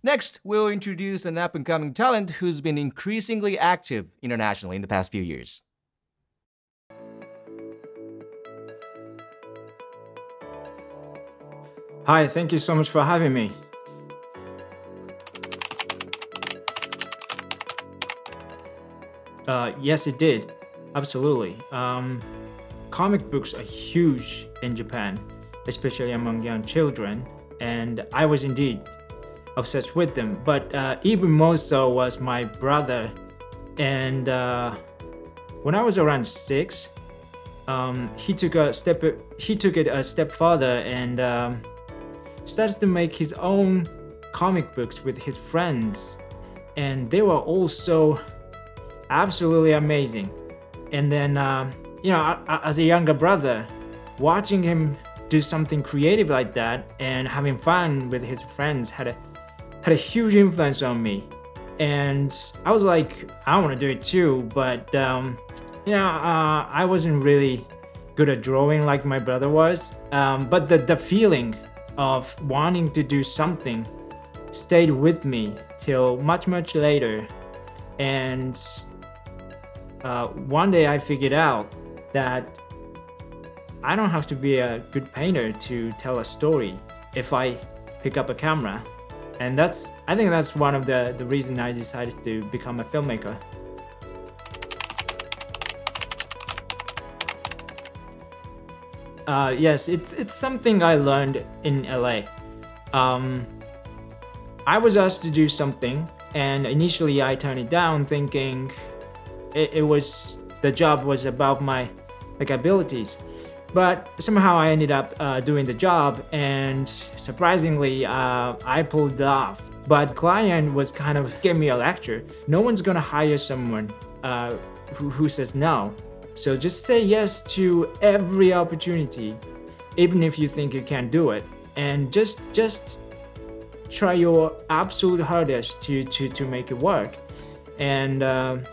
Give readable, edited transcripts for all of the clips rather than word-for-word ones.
Next, we'll introduce an up-and-coming talent who's been increasingly active internationally in the past few years. Hi, thank you so much for having me. Yes, it did. Absolutely. Comic books are huge in Japan, especially among young children, and I was indeed obsessed with them. But even more so was my brother. And when I was around 6, he took it a step further and starts to make his own comic books with his friends, and they were also absolutely amazing. And then, you know, as a younger brother, watching him do something creative like that and having fun with his friends had a huge influence on me. And I was like, I want to do it too, but you know, I wasn't really good at drawing like my brother was. But the feeling of wanting to do something stayed with me till much later. And one day I figured out that I don't have to be a good painter to tell a story if I pick up a camera. And I think that's one of the reasons I decided to become a filmmaker. Yes, it's something I learned in LA. I was asked to do something, and initially I turned it down, thinking the job was about my abilities. But somehow I ended up doing the job, and surprisingly, I pulled it off. But client was kind of gave me a lecture. No one's gonna hire someone who says no. So just say yes to every opportunity, even if you think you can't do it, and just try your absolute hardest to make it work. And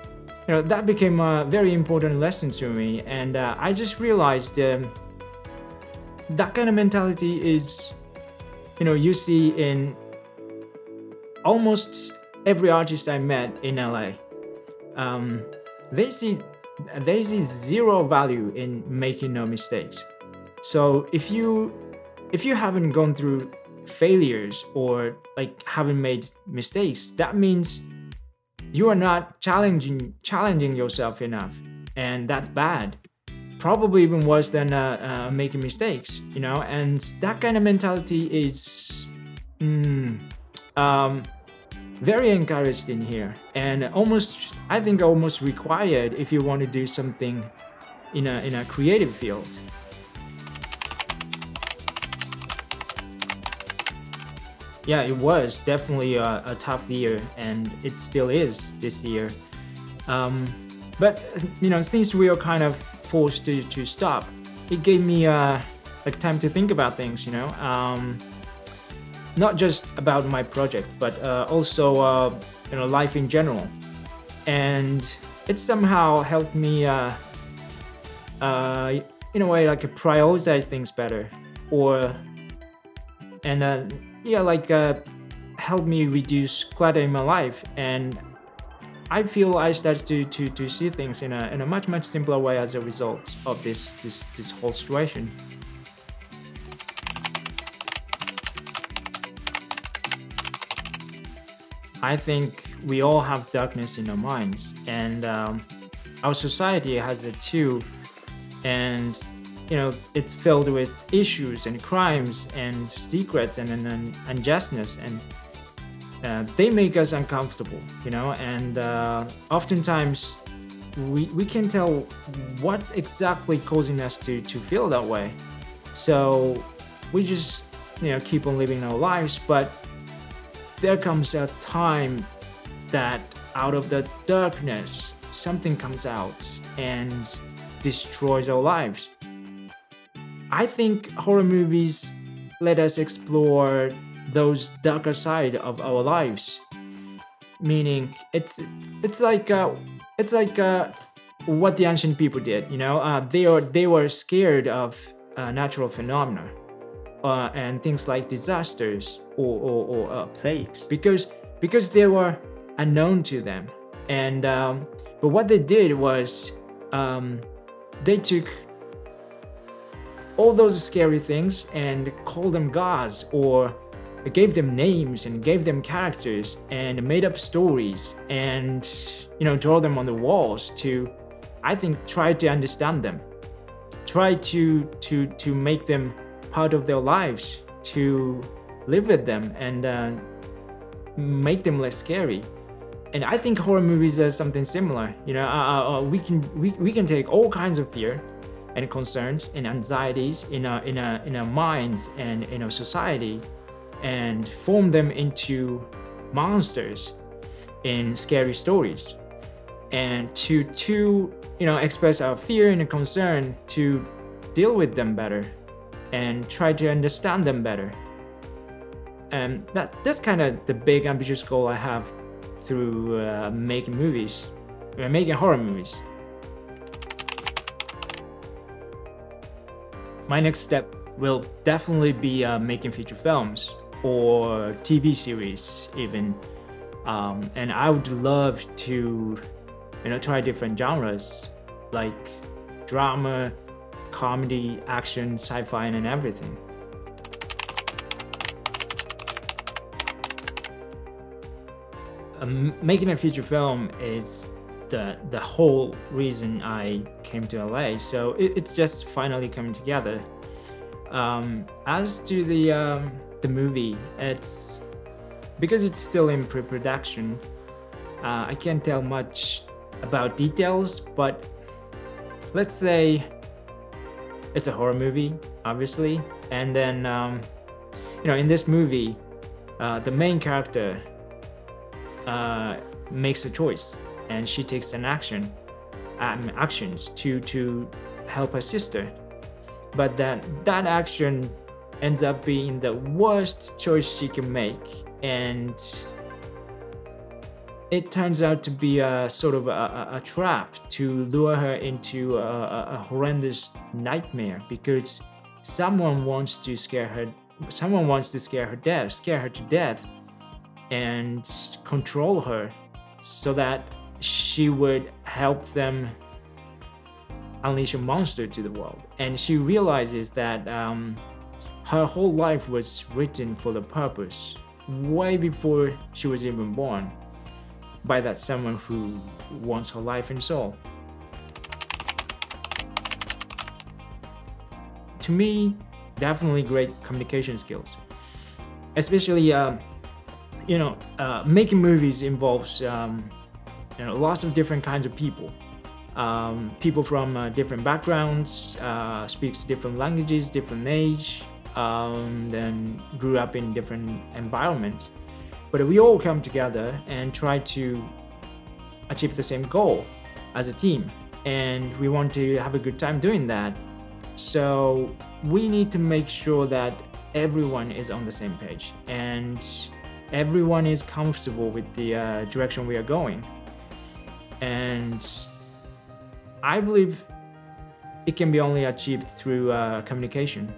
you know, that became a very important lesson to me, and I just realized that kind of mentality is, you know, you see in almost every artist I met in LA. They see zero value in making no mistakes. So if you haven't gone through failures or haven't made mistakes, that means you are not challenging yourself enough, and that's bad. Probably even worse than making mistakes, you know. And that kind of mentality is very encouraged in here, and I think almost required if you want to do something in a creative field. Yeah, it was definitely a tough year, and it still is this year. But you know, since we are kind of forced to stop, it gave me time to think about things, you know, not just about my project, but also you know, life in general. And it somehow helped me, in a way, prioritize things better, help me reduce clutter in my life. And I feel I started to see things in a much simpler way as a result of this whole situation. I think we all have darkness in our minds, and our society has it too. And you know, it's filled with issues and crimes and secrets and unjustness, and they make us uncomfortable, you know. And oftentimes we can't tell what's exactly causing us to feel that way. So we just, you know, keep on living our lives. But there comes a time that out of the darkness, something comes out and destroys our lives. I think horror movies let us explore those darker side of our lives. Meaning, it's like what the ancient people did. You know, they were scared of natural phenomena, and things like disasters or plagues, because they were unknown to them. And but what they did was they took all those scary things and called them gods, or gave them names and gave them characters and made up stories, and draw them on the walls to, I think, try to understand them, try to make them part of their lives, to live with them and make them less scary. And I think horror movies are something similar. We can take all kinds of fear and concerns and anxieties in our minds and in our society, and form them into monsters in scary stories, and to express our fear and concern, to deal with them better and try to understand them better. And that's kind of the big ambitious goal I have through making horror movies. My next step will definitely be making feature films or TV series even, and I would love to try different genres like drama, comedy, action, sci-fi, and everything. Making a feature film is the whole reason I came to LA, so it's just finally coming together. As to the movie, it's because it's still in pre-production, I can't tell much about details, but let's say it's a horror movie, obviously, and then in this movie the main character makes a choice, and she takes an actions to help her sister, but that action ends up being the worst choice she can make, and it turns out to be a sort of a trap to lure her into a horrendous nightmare, because someone wants to scare her to death and control her so that she would help them unleash a monster to the world. And she realizes that her whole life was written for the purpose way before she was even born by that someone who wants her life and soul. To me, definitely great communication skills, especially making movies involves lots of different kinds of people. People from different backgrounds, speaks different languages, different age, then grew up in different environments. But we all come together and try to achieve the same goal as a team, and we want to have a good time doing that. So we need to make sure that everyone is on the same page and everyone is comfortable with the direction we are going. And I believe it can be only achieved through communication.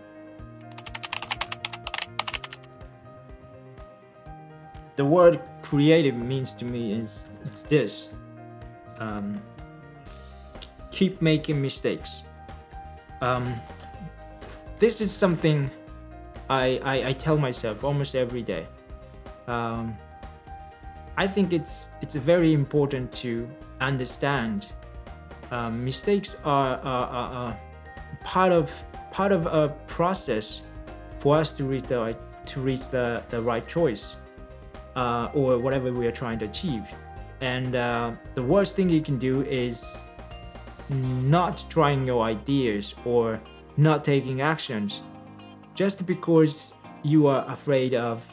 The word creative means to me is this. Keep making mistakes. This is something I tell myself almost every day. I think it's very important to understand mistakes are part of a process for us to reach the right choice, or whatever we are trying to achieve. And the worst thing you can do is not trying your ideas or not taking actions just because you are afraid of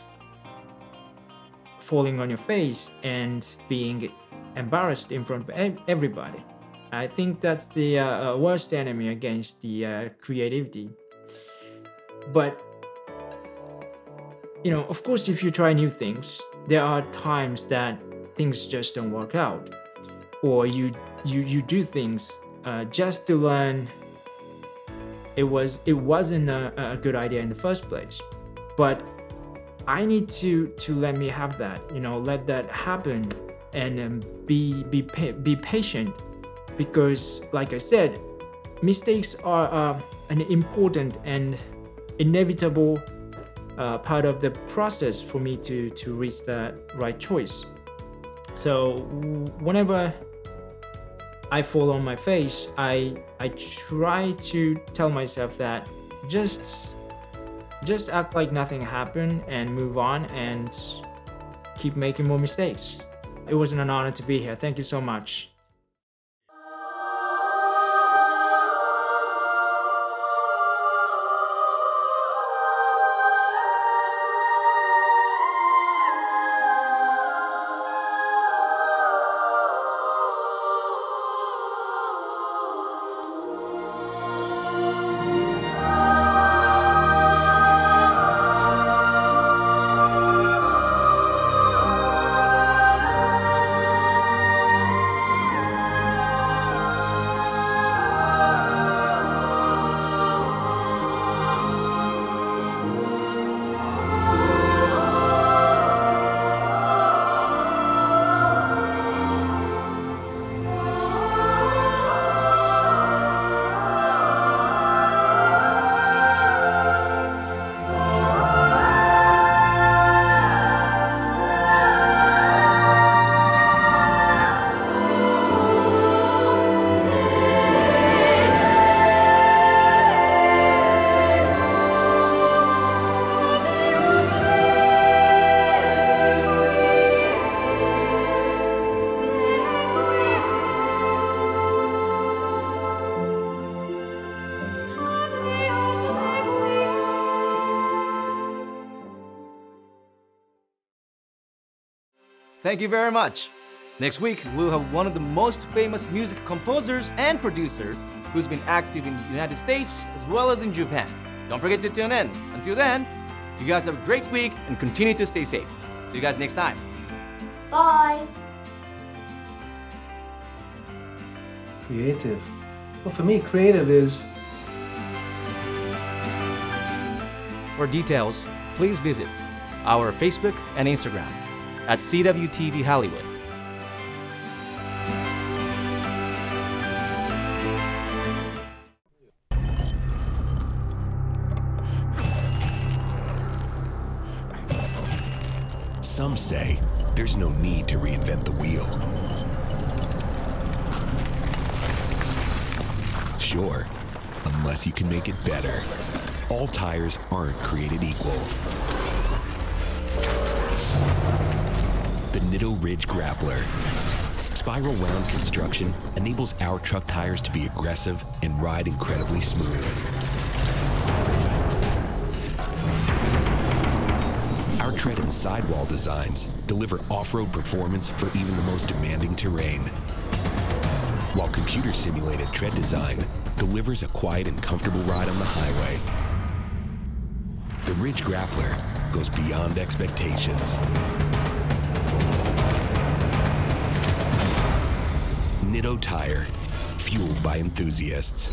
falling on your face and being embarrassed in front of everybody. I think that's the worst enemy against the creativity. But of course, if you try new things, there are times that things just don't work out, or you do things just to learn it wasn't a good idea in the first place. But I need to let me have that, you know, let that happen, and be patient, because like I said, mistakes are an important and inevitable part of the process for me to reach that right choice. So whenever I fall on my face, I try to tell myself that just act like nothing happened and move on and keep making more mistakes. It was an honor to be here. Thank you so much. Thank you very much. Next week, we'll have one of the most famous music composers and producer who's been active in the United States as well as in Japan. Don't forget to tune in. Until then, you guys have a great week and continue to stay safe. See you guys next time. Bye. Creative. Well, for me, creative is... For details, please visit our Facebook and Instagram at CWTV Hollywood. Some say there's no need to reinvent the wheel. Sure, unless you can make it better. All tires aren't created equal. The Nitto Ridge Grappler. Spiral wound construction enables our truck tires to be aggressive and ride incredibly smooth. Our tread and sidewall designs deliver off-road performance for even the most demanding terrain, while computer-simulated tread design delivers a quiet and comfortable ride on the highway. The Ridge Grappler goes beyond expectations. Nitto Tire, fueled by enthusiasts.